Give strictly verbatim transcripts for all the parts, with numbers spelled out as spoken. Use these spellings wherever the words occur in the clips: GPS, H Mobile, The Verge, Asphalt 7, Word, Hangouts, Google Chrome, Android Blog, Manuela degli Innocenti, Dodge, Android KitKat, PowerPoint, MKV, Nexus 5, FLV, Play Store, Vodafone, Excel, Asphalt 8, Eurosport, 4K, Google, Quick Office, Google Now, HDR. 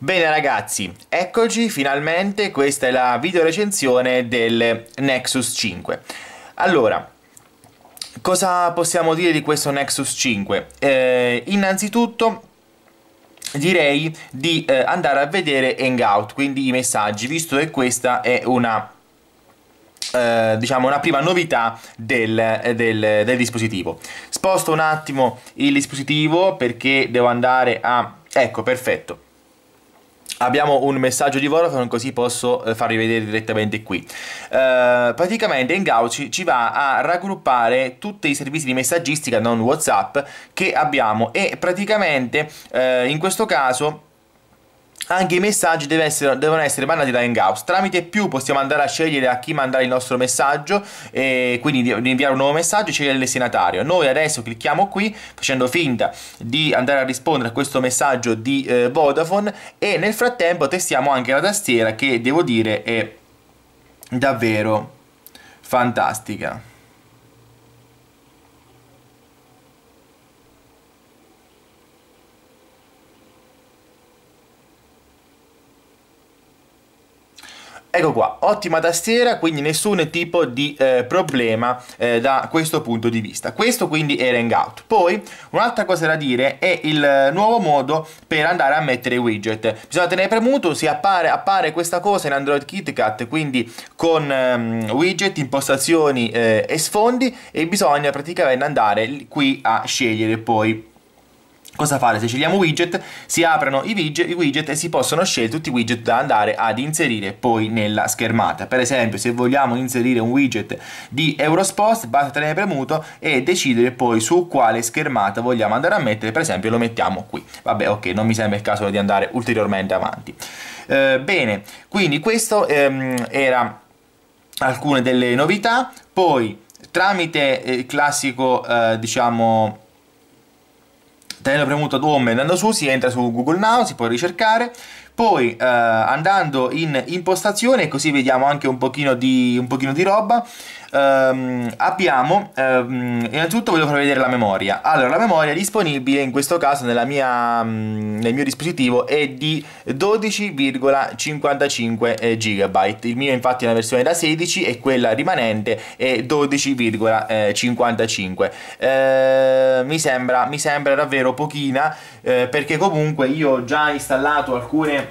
Bene ragazzi, eccoci finalmente, questa è la video recensione del Nexus cinque. Allora, cosa possiamo dire di questo Nexus cinque? Eh, innanzitutto direi di eh, andare a vedere Hangout, quindi i messaggi, visto che questa è una eh, diciamo una prima novità del, del, del dispositivo. Sposto un attimo il dispositivo perché devo andare a... ecco, perfetto. Abbiamo un messaggio di Vodafone, così posso farvi vedere direttamente qui. Eh, praticamente Hangouts ci va a raggruppare tutti i servizi di messaggistica, non WhatsApp, che abbiamo, e praticamente eh, in questo caso anche i messaggi devono essere, devono essere mandati da Hangouts. Tramite più possiamo andare a scegliere a chi mandare il nostro messaggio, e quindi inviare un nuovo messaggio e scegliere il destinatario. Noi adesso clicchiamo qui facendo finta di andare a rispondere a questo messaggio di eh, Vodafone, e nel frattempo testiamo anche la tastiera, che devo dire è davvero fantastica. Ecco qua, ottima tastiera, quindi nessun tipo di eh, problema eh, da questo punto di vista. Questo quindi era Hangout. Poi un'altra cosa da dire è il nuovo modo per andare a mettere i widget. Bisogna tenere premuto, si appare, appare questa cosa in Android KitKat, quindi con ehm, widget, impostazioni eh, e sfondi, e bisogna praticamente andare qui a scegliere poi cosa fare. Se scegliamo widget si aprono i widget, i widget e si possono scegliere tutti i widget da andare ad inserire poi nella schermata. Per esempio, se vogliamo inserire un widget di Eurosport, basta tenere premuto e decidere poi su quale schermata vogliamo andare a mettere. Per esempio lo mettiamo qui. Vabbè, ok, non mi sembra il caso di andare ulteriormente avanti. Eh, bene, quindi questo ehm, era alcune delle novità. Poi tramite il eh, classico eh, diciamo... tenendo premuto home e andando su si entra su Google Now, si può ricercare. Poi eh, andando in impostazione, così vediamo anche un pochino di, un pochino di roba, ehm, abbiamo ehm, innanzitutto voglio far vedere la memoria. Allora, la memoria disponibile in questo caso nella mia, nel mio dispositivo è di dodici virgola cinquantacinque gigabyte. Il mio infatti è una versione da sedici e quella rimanente è dodici virgola cinquantacinque. Eh, mi sembra, mi sembra davvero pochina, eh, perché comunque io ho già installato alcune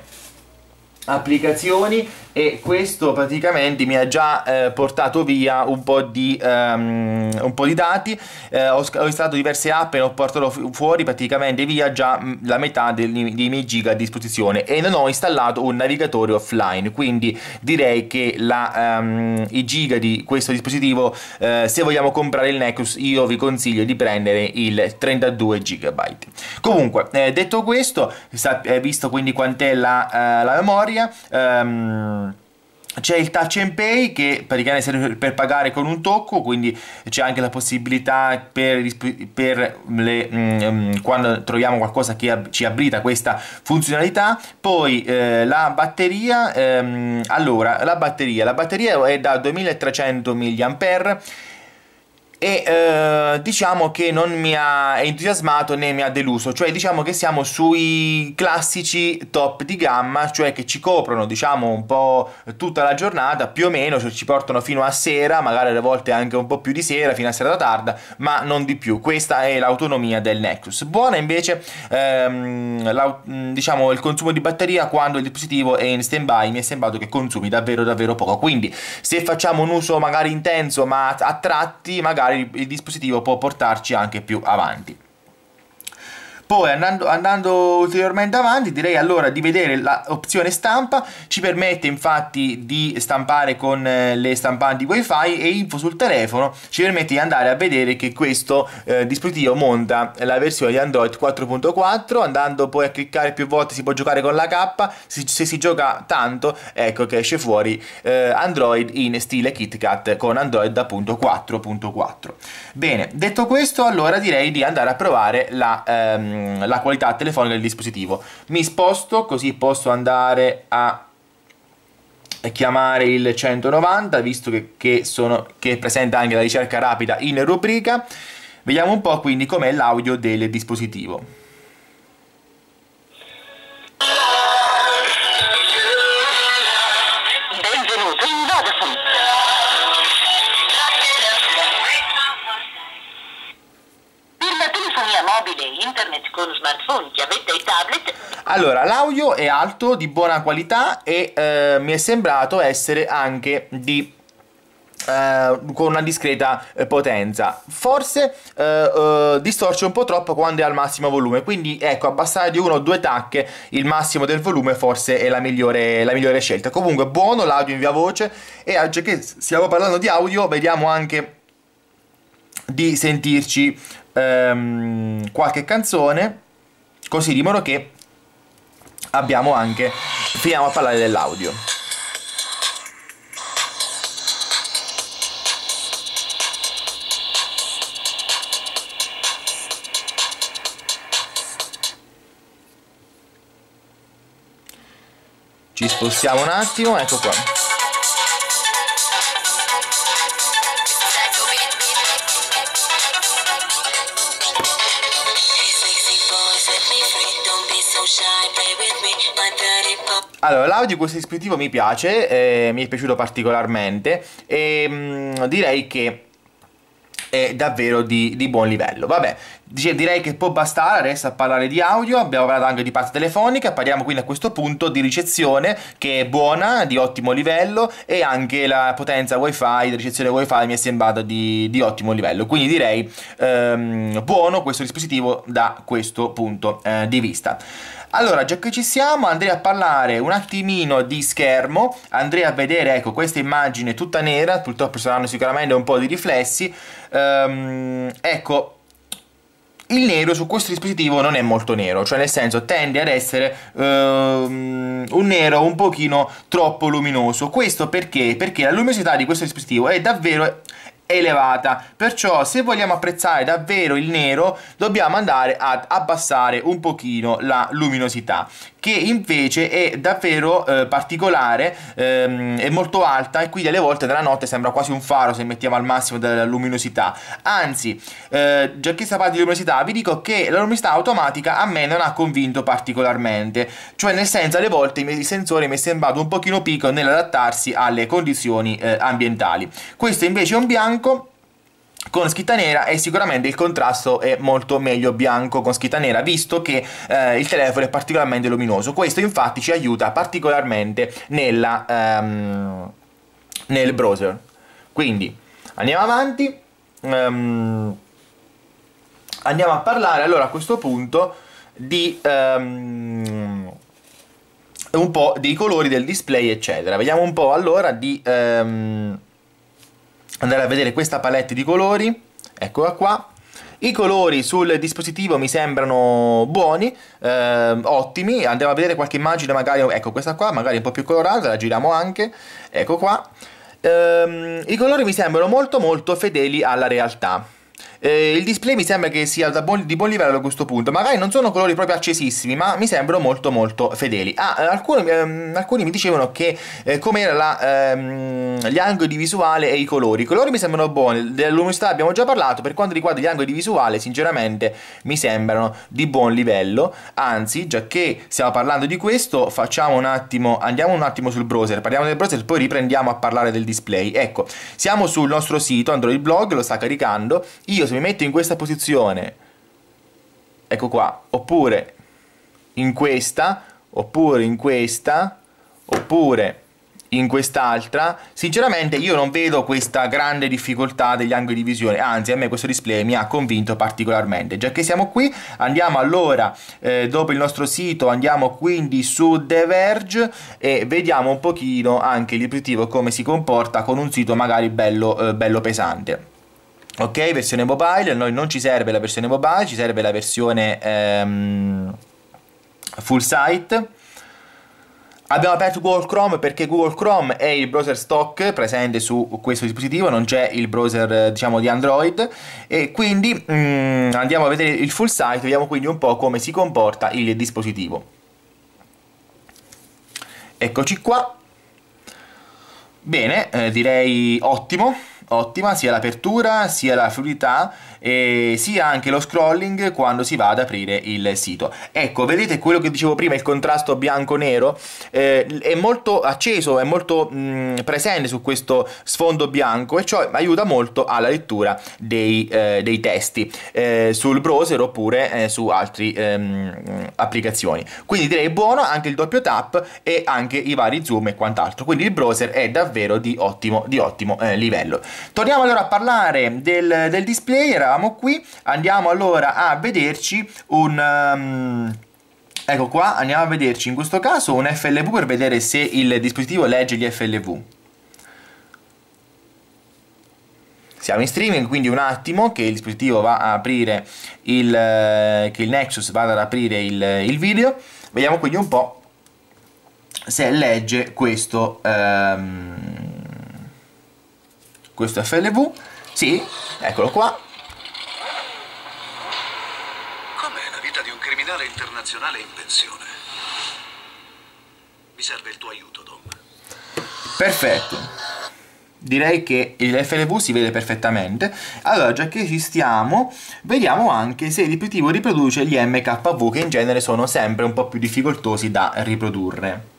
applicazioni e questo praticamente mi ha già eh, portato via un po' di, um, un po' di dati. eh, ho, ho installato diverse app e ho portato fu fuori praticamente via già la metà dei, dei miei giga a disposizione, e non ho installato un navigatore offline, quindi direi che la, um, i giga di questo dispositivo, eh, se vogliamo comprare il Nexus, io vi consiglio di prendere il trentadue giga. Comunque, eh, detto questo, visto quindi quant'è la, uh, la memoria, um, c'è il Touch and Pay, che praticamente serve per pagare con un tocco, quindi c'è anche la possibilità per, per le, mm, quando troviamo qualcosa che ab ci abilita questa funzionalità. Poi eh, la batteria, ehm, allora la batteria, la batteria è da duemilatrecento milliamperi-ore. E eh, diciamo che non mi ha entusiasmato né mi ha deluso, cioè diciamo che siamo sui classici top di gamma, cioè che ci coprono diciamo un po' tutta la giornata più o meno, cioè ci portano fino a sera, magari alle volte anche un po' più di sera, fino a sera tarda, ma non di più. Questa è l'autonomia del Nexus. Buona invece ehm, la, diciamo il consumo di batteria quando il dispositivo è in stand by. Mi è sembrato che consumi davvero davvero poco, quindi se facciamo un uso magari intenso ma a tratti, magari il dispositivo può portarci anche più avanti. Poi andando, andando ulteriormente avanti, direi allora di vedere l'opzione stampa. Ci permette infatti di stampare con le stampanti wifi e info sul telefono. Ci permette di andare a vedere che questo eh, dispositivo monta la versione di Android quattro punto quattro. Andando poi a cliccare più volte si può giocare con la K. Se, se si gioca tanto, ecco che esce fuori eh, Android in stile KitKat con Android appunto quattro punto quattro. Bene, detto questo, allora direi di andare a provare la... Ehm, la qualità telefonica del dispositivo. Mi sposto così posso andare a chiamare il centonovanta, visto che, che, sono, che presenta anche la ricerca rapida in rubrica. Vediamo un po' quindi com'è l'audio del dispositivo. Allora, l'audio è alto, di buona qualità e eh, mi è sembrato essere anche di Eh, con una discreta eh, potenza. Forse eh, eh, distorce un po' troppo quando è al massimo volume, quindi ecco, abbassare di uno o due tacche il massimo del volume forse è la migliore, la migliore scelta. Comunque buono l'audio in via voce, e oggi che stiamo parlando di audio vediamo anche di sentirci ehm, qualche canzone, così di modo che abbiamo anche finiamo a parlare dell'audio. Ci spostiamo un attimo, ecco qua. Allora, l'audio di questo dispositivo mi piace, eh, mi è piaciuto particolarmente e mh, direi che è davvero di, di buon livello. Vabbè, direi che può bastare adesso a parlare di audio. Abbiamo parlato anche di parte telefonica, parliamo quindi a questo punto di ricezione, che è buona, di ottimo livello, e anche la potenza wifi, la ricezione wifi mi è sembrata di, di ottimo livello, quindi direi ehm, buono questo dispositivo da questo punto eh, di vista. Allora, già che ci siamo, andrei a parlare un attimino di schermo, andrei a vedere, ecco, questa immagine tutta nera, purtroppo saranno sicuramente un po' di riflessi, ehm, ecco, il nero su questo dispositivo non è molto nero, cioè nel senso tende ad essere ehm, un nero un pochino troppo luminoso. Questo perché? Perché la luminosità di questo dispositivo è davvero elevata, perciò se vogliamo apprezzare davvero il nero dobbiamo andare ad abbassare un pochino la luminosità, che invece è davvero eh, particolare, ehm, è molto alta, e quindi alle volte della notte sembra quasi un faro se mettiamo al massimo della luminosità. Anzi, eh, già che sta parte di luminosità vi dico che la luminosità automatica a me non ha convinto particolarmente, cioè nel senso alle volte il sensore mi è sembrato un pochino piccolo nell'adattarsi alle condizioni eh, ambientali. Questo invece è un bianco con scritta nera e sicuramente il contrasto è molto meglio bianco con scritta nera, visto che eh, il telefono è particolarmente luminoso. Questo infatti ci aiuta particolarmente nella, um, nel browser. Quindi andiamo avanti, um, andiamo a parlare allora a questo punto di um, un po' dei colori del display eccetera. Vediamo un po' allora di um, andare a vedere questa palette di colori, eccola qua. I colori sul dispositivo mi sembrano buoni, eh, ottimi. Andiamo a vedere qualche immagine, magari, ecco questa qua, magari un po' più colorata, la giriamo anche, ecco qua. Eh, i colori mi sembrano molto molto fedeli alla realtà. Eh, il display mi sembra che sia da buon, di buon livello a questo punto. Magari non sono colori proprio accesissimi, ma mi sembrano molto molto fedeli. Ah, alcuni, ehm, alcuni mi dicevano che eh, com'era ehm, gli angoli di visuale e i colori. I colori mi sembrano buoni, della luminosità abbiamo già parlato. Per quanto riguarda gli angoli di visuale sinceramente mi sembrano di buon livello. Anzi, già che stiamo parlando di questo, facciamo un attimo, andiamo un attimo sul browser, parliamo del browser, poi riprendiamo a parlare del display. Ecco, siamo sul nostro sito Android Blog, lo sta caricando. Io se mi metto in questa posizione, ecco qua, oppure in questa, oppure in questa, oppure in quest'altra, sinceramente io non vedo questa grande difficoltà degli angoli di visione, anzi a me questo display mi ha convinto particolarmente. Già che siamo qui, andiamo allora eh, dopo il nostro sito, andiamo quindi su The Verge e vediamo un pochino anche il dispositivo come si comporta con un sito magari bello, eh, bello pesante. Ok, versione mobile, a noi non ci serve la versione mobile, ci serve la versione ehm, full site. Abbiamo aperto Google Chrome perché Google Chrome è il browser stock presente su questo dispositivo, non c'è il browser diciamo di Android, e quindi mm, andiamo a vedere il full site, vediamo quindi un po' come si comporta il dispositivo. Eccoci qua. Bene, eh, direi ottimo. ottima, sia l'apertura, sia la fluidità, eh, sia anche lo scrolling quando si va ad aprire il sito. Ecco, vedete quello che dicevo prima, il contrasto bianco-nero eh, è molto acceso, è molto mh, presente su questo sfondo bianco, e ciò aiuta molto alla lettura dei, eh, dei testi eh, sul browser oppure eh, su altre ehm, applicazioni. Quindi direi buono anche il doppio tap e anche i vari zoom e quant'altro, quindi il browser è davvero di ottimo, di ottimo eh, livello. Torniamo allora a parlare del, del display, eravamo qui, andiamo allora a vederci un... Um... Ecco qua, andiamo a vederci in questo caso un F L V per vedere se il dispositivo legge gli F L V. Siamo in streaming, quindi un attimo che il dispositivo va a aprire il... che il Nexus vada ad aprire il, il video. Vediamo quindi un po' se legge questo, um, questo F L V. Sì, eccolo qua. Internazionale in pensione. Mi serve il tuo aiuto, Dom. Perfetto. Direi che il F L V si vede perfettamente. Allora, già che ci stiamo, vediamo anche se il dispositivo riproduce gli M K V, che in genere sono sempre un po' più difficoltosi da riprodurre.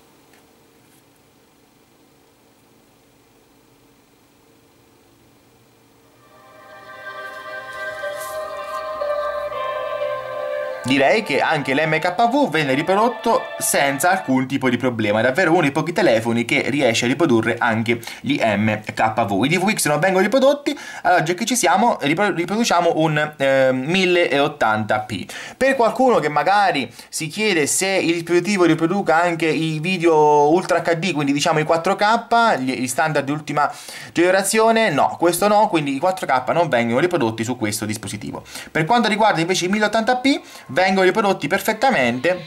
Direi che anche l'M K V venne riprodotto senza alcun tipo di problema, è davvero uno dei pochi telefoni che riesce a riprodurre anche gli M K V. I D V X non vengono riprodotti, allora già che ci siamo riproduciamo un eh, mille ottanta p. Per qualcuno che magari si chiede se il dispositivo riproduca anche i video Ultra H D, quindi diciamo i quattro K, gli standard di ultima generazione, no, questo no, quindi i quattro K non vengono riprodotti su questo dispositivo. Per quanto riguarda invece i mille ottanta p, vengono riprodotti perfettamente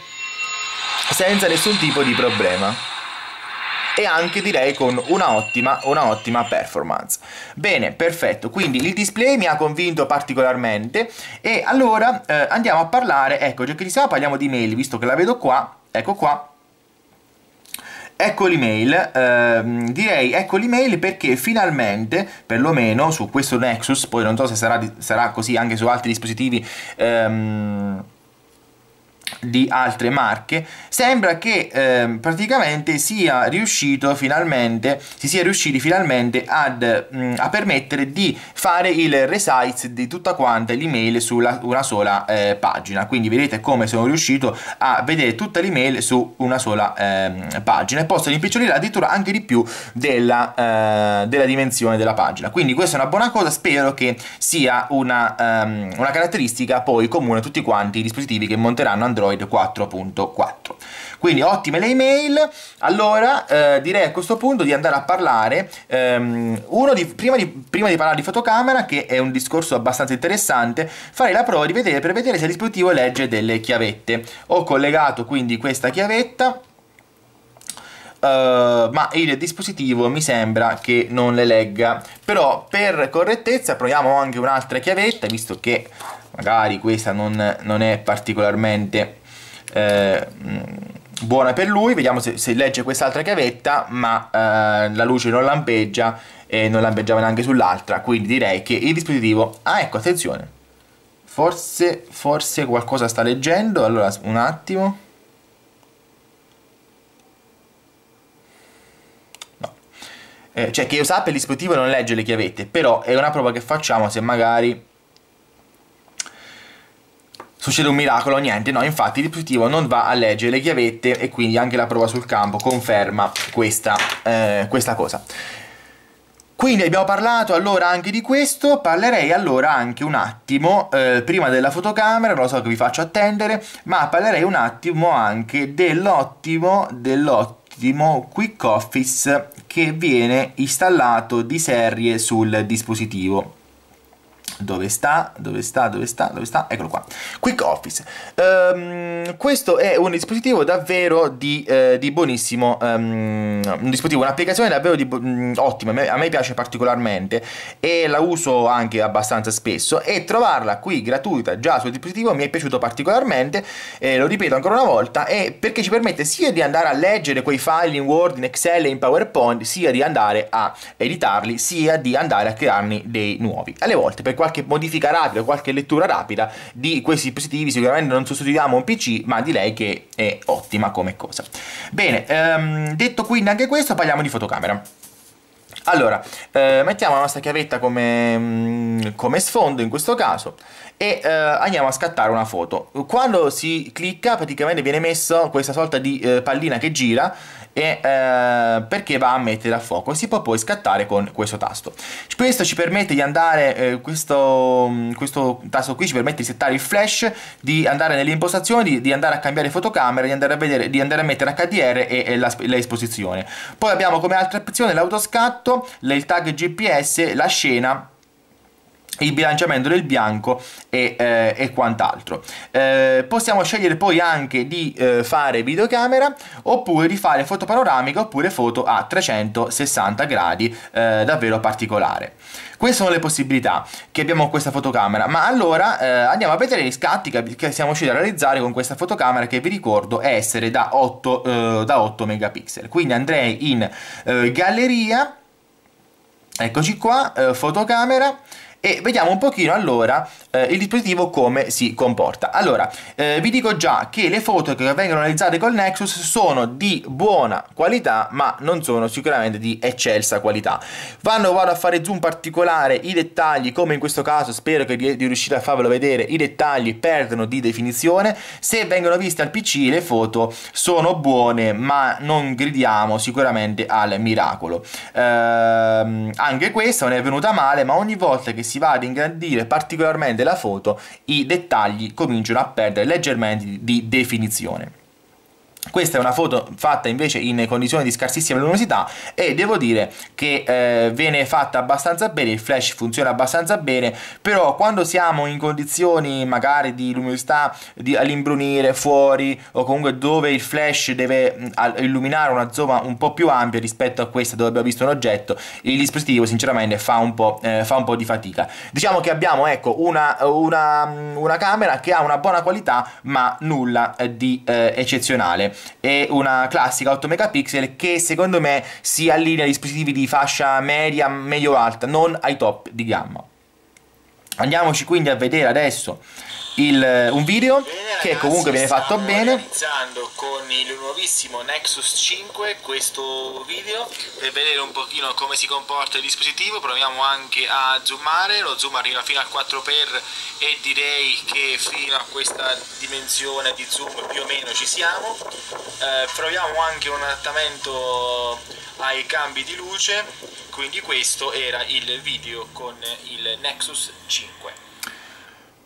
senza nessun tipo di problema e anche direi con una ottima, una ottima performance. Bene, perfetto, quindi il display mi ha convinto particolarmente e allora eh, andiamo a parlare, ecco già che ci siamo, parliamo di mail, visto che la vedo qua, ecco qua. Ecco l'email, eh, direi ecco l'email perché finalmente, perlomeno su questo Nexus, poi non so se sarà, sarà così anche su altri dispositivi ehm, di altre marche, sembra che ehm, praticamente sia riuscito finalmente, si sia riusciti finalmente ad, mh, a permettere di fare il resize di tutta quanta l'email sulla una sola eh, pagina. Quindi vedete come sono riuscito a vedere tutta l'email su una sola eh, pagina e posso rimpicciolire addirittura anche di più della, eh, della dimensione della pagina. Quindi questa è una buona cosa, spero che sia una, ehm, una caratteristica poi comune a tutti quanti i dispositivi che monteranno Android quattro punto quattro. Quindi ottime le email. Allora eh, direi a questo punto di andare a parlare ehm, uno di prima, di prima di parlare di fotocamera, che è un discorso abbastanza interessante, farei la prova di vedere per vedere se il dispositivo legge delle chiavette. Ho collegato quindi questa chiavetta Uh, ma il dispositivo mi sembra che non le legga, però per correttezza proviamo anche un'altra chiavetta, visto che magari questa non, non è particolarmente eh, buona per lui. Vediamo se, se legge quest'altra chiavetta, ma eh, la luce non lampeggia e non lampeggiava neanche sull'altra, quindi direi che il dispositivo... ah, ecco, attenzione, forse, forse qualcosa sta leggendo. Allora un attimo. Eh, cioè, che io sappia il dispositivo non legge le chiavette, però è una prova che facciamo, se magari succede un miracolo. Niente, no, infatti il dispositivo non va a leggere le chiavette e quindi anche la prova sul campo conferma questa, eh, questa cosa. Quindi abbiamo parlato allora anche di questo, parlerei allora anche un attimo, eh, prima della fotocamera, non lo so che vi faccio attendere, ma parlerei un attimo anche dell'ottimo, dell'ottimo Quick Office che viene installato di serie sul dispositivo. Dove sta? Dove sta? Dove sta? Dove sta? Eccolo qua. Quick Office. Um, questo è un dispositivo davvero di, eh, di buonissimo. Um, un dispositivo, un'applicazione davvero di, um, ottima. A me piace particolarmente e la uso anche abbastanza spesso. E trovarla qui gratuita già sul dispositivo mi è piaciuto particolarmente. Eh, lo ripeto ancora una volta. E perché ci permette sia di andare a leggere quei file in Word, in Excel e in PowerPoint, sia di andare a editarli, sia di andare a crearne dei nuovi. Alle volte, per qualche qualche modifica rapida, qualche lettura rapida di questi dispositivi, sicuramente non sostituiamo un P C, ma direi che è ottima come cosa. Bene, ehm, detto quindi anche questo, parliamo di fotocamera. Allora, eh, mettiamo la nostra chiavetta come, come sfondo in questo caso e eh, andiamo a scattare una foto. Quando si clicca praticamente viene messo questa sorta di eh, pallina che gira e, eh, perché va a mettere a fuoco. Si può poi scattare con questo tasto. Questo ci permette di andare, eh, questo, questo tasto qui ci permette di settare il flash, di andare nelle impostazioni, di, di andare a cambiare fotocamera, di andare a, vedere, di andare a mettere H D R e, e l'esposizione. Poi abbiamo come altra opzione l'autoscatto, il tag G P S, la scena, il bilanciamento del bianco e, eh, e quant'altro. Eh, possiamo scegliere poi anche di eh, fare videocamera, oppure di fare foto panoramica, oppure foto a trecentosessanta gradi, eh, davvero particolare. Queste sono le possibilità che abbiamo con questa fotocamera, ma allora eh, andiamo a vedere gli scatti che, che siamo riusciti a realizzare con questa fotocamera, che vi ricordo essere da otto, eh, da otto megapixel. Quindi andrei in eh, galleria. Eccoci qua, eh, fotocamera, e vediamo un pochino allora eh, il dispositivo come si comporta. Allora, eh, vi dico già che le foto che vengono realizzate col Nexus sono di buona qualità, ma non sono sicuramente di eccelsa qualità. Vanno, vado a fare zoom particolare, i dettagli, come in questo caso, spero che di, di riuscire a farvelo vedere, i dettagli perdono di definizione. Se vengono viste al P C le foto sono buone, ma non gridiamo sicuramente al miracolo. Ehm, anche questa non è venuta male, ma ogni volta che si va ad ingrandire particolarmente la foto, i dettagli cominciano a perdere leggermente di definizione. Questa è una foto fatta invece in condizioni di scarsissima luminosità e devo dire che eh, viene fatta abbastanza bene, il flash funziona abbastanza bene, però quando siamo in condizioni magari di luminosità di, all'imbrunire fuori, o comunque dove il flash deve illuminare una zona un po' più ampia rispetto a questa dove abbiamo visto un oggetto, il dispositivo sinceramente fa un po', eh, fa un po' di fatica. Diciamo che abbiamo, ecco, una, una, una camera che ha una buona qualità ma nulla di eh, eccezionale. È una classica otto megapixel che secondo me si allinea a dispositivi di fascia media, medio alta, non ai top di gamma. Andiamoci quindi a vedere adesso il, un video bene, ragazzi, che comunque viene fatto bene. Iniziando con il nuovissimo Nexus cinque questo video per vedere un pochino come si comporta il dispositivo. Proviamo anche a zoomare, lo zoom arriva fino a quattro per e direi che fino a questa dimensione di zoom più o meno ci siamo. Eh, proviamo anche un adattamento ai cambi di luce. Quindi questo era il video con il Nexus cinque.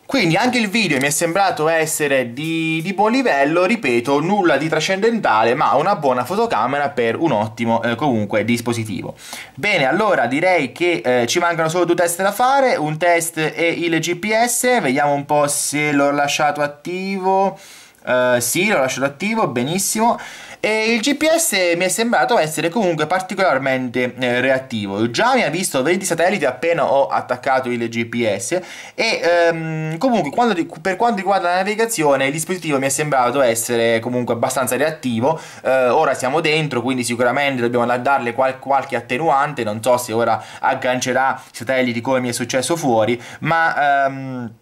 Quindi anche il video mi è sembrato essere di, di buon livello, ripeto, nulla di trascendentale, ma una buona fotocamera per un ottimo eh, comunque dispositivo. Bene, allora direi che eh, ci mancano solo due test da fare, un test e il G P S, vediamo un po' se l'ho lasciato attivo. Uh, sì, l'ho lasciato attivo, benissimo. E il G P S mi è sembrato essere comunque particolarmente eh, reattivo. Già mi ha visto venti satelliti appena ho attaccato il G P S. E um, comunque quando, per quanto riguarda la navigazione, il dispositivo mi è sembrato essere comunque abbastanza reattivo. uh, Ora siamo dentro, quindi sicuramente dobbiamo darle qual qualche attenuante. Non so se ora aggancerà satelliti come mi è successo fuori, ma... Um,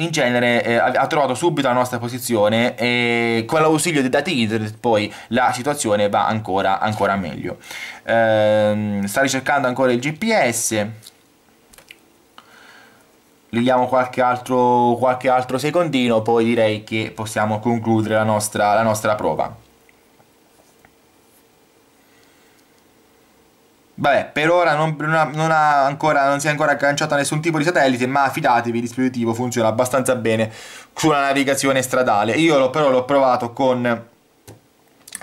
in genere eh, ha trovato subito la nostra posizione e con l'ausilio dei dati internet poi la situazione va ancora, ancora meglio. Ehm, sta ricercando ancora il G P S. Gli diamo qualche altro, qualche altro secondino, poi direi che possiamo concludere la nostra, la nostra prova. Vabbè, per ora non, non, ha, non, ha ancora, non si è ancora agganciato a nessun tipo di satellite, ma fidatevi, il dispositivo funziona abbastanza bene sulla navigazione stradale. Io l'ho però l'ho provato con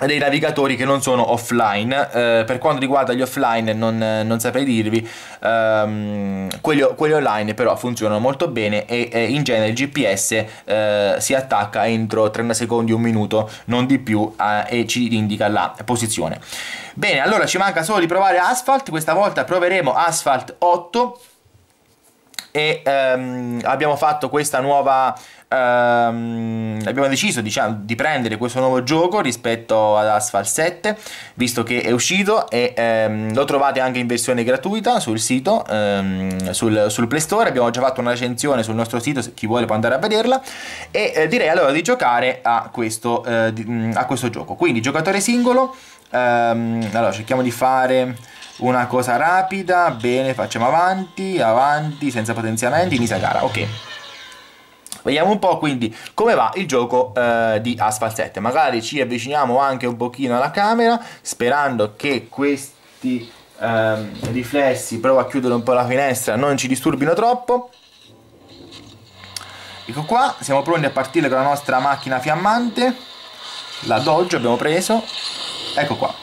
dei navigatori che non sono offline. Eh, per quanto riguarda gli offline non, non saprei dirvi, ehm, quelli, quelli online però funzionano molto bene e, e in genere il G P S eh, si attacca entro trenta secondi, un minuto, non di più, eh, e ci indica la posizione. Bene, allora ci manca solo di provare Asphalt. Questa volta proveremo Asphalt otto e ehm, abbiamo fatto questa nuova... Um, abbiamo deciso, diciamo, di prendere questo nuovo gioco rispetto ad Asphalt sette, visto che è uscito, e um, lo trovate anche in versione gratuita sul sito, um, sul, sul Play Store. Abbiamo già fatto una recensione sul nostro sito, chi vuole può andare a vederla. E eh, direi allora di giocare a questo, eh, di, a questo gioco. Quindi giocatore singolo, um, allora cerchiamo di fare una cosa rapida. Bene, facciamo avanti, avanti, senza potenziamenti, inizia gara, ok. Vediamo un po' quindi come va il gioco eh, di Asphalt sette. Magari ci avviciniamo anche un pochino alla camera, sperando che questi ehm, riflessi, provo a chiudere un po' la finestra, non ci disturbino troppo. Ecco qua, siamo pronti a partire con la nostra macchina fiammante, la Dodge abbiamo preso, ecco qua.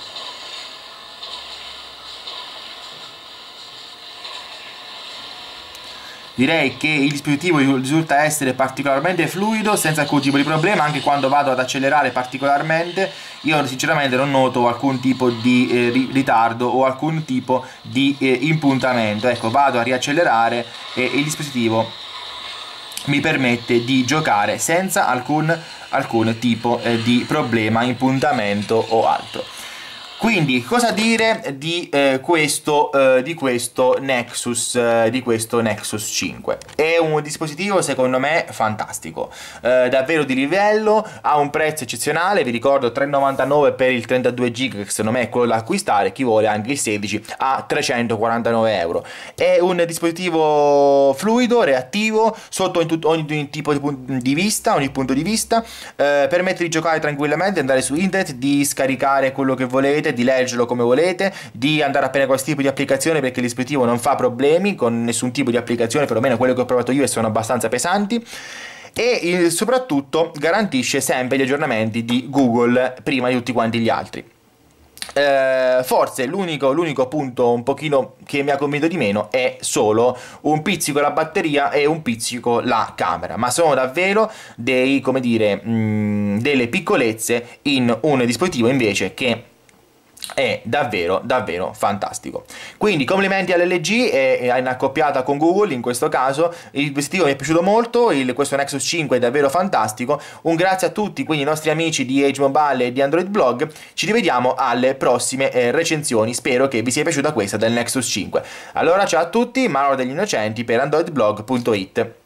Direi che il dispositivo risulta essere particolarmente fluido, senza alcun tipo di problema, anche quando vado ad accelerare particolarmente. Io sinceramente non noto alcun tipo di eh, ritardo o alcun tipo di eh, impuntamento. Ecco, vado a riaccelerare e il dispositivo mi permette di giocare senza alcun, alcun tipo eh, di problema, impuntamento o altro. Quindi cosa dire di, eh, questo, eh, di, questo Nexus, eh, di questo Nexus cinque? È un dispositivo secondo me fantastico, eh, davvero di livello, ha un prezzo eccezionale, vi ricordo tre e novantanove per il trentadue giga, che secondo me è quello da acquistare, chi vuole anche il sedici a trecentoquarantanove euro. È un dispositivo fluido, reattivo, sotto ogni, ogni tipo di vista, ogni punto di vista, eh, permette di giocare tranquillamente, andare su internet, di scaricare quello che volete, di leggerlo come volete, di andare a prendere questo tipo di applicazione, perché il dispositivo non fa problemi con nessun tipo di applicazione, perlomeno quello che ho provato io, e sono abbastanza pesanti. E soprattutto garantisce sempre gli aggiornamenti di Google prima di tutti quanti gli altri. Eh, forse l'unico l'unico punto un pochino che mi ha convinto di meno è solo un pizzico la batteria e un pizzico la camera, ma sono davvero dei, come dire, mh, delle piccolezze in un dispositivo invece che è davvero davvero fantastico. Quindi complimenti all'L G e in accoppiata con Google in questo caso. Il dispositivo mi è piaciuto molto, il, questo Nexus cinque è davvero fantastico. Un grazie a tutti, quindi, i nostri amici di H Mobile e di Android Blog. Ci rivediamo alle prossime eh, recensioni, spero che vi sia piaciuta questa del Nexus cinque. Allora ciao a tutti, Manuela degli Innocenti per android blog punto it.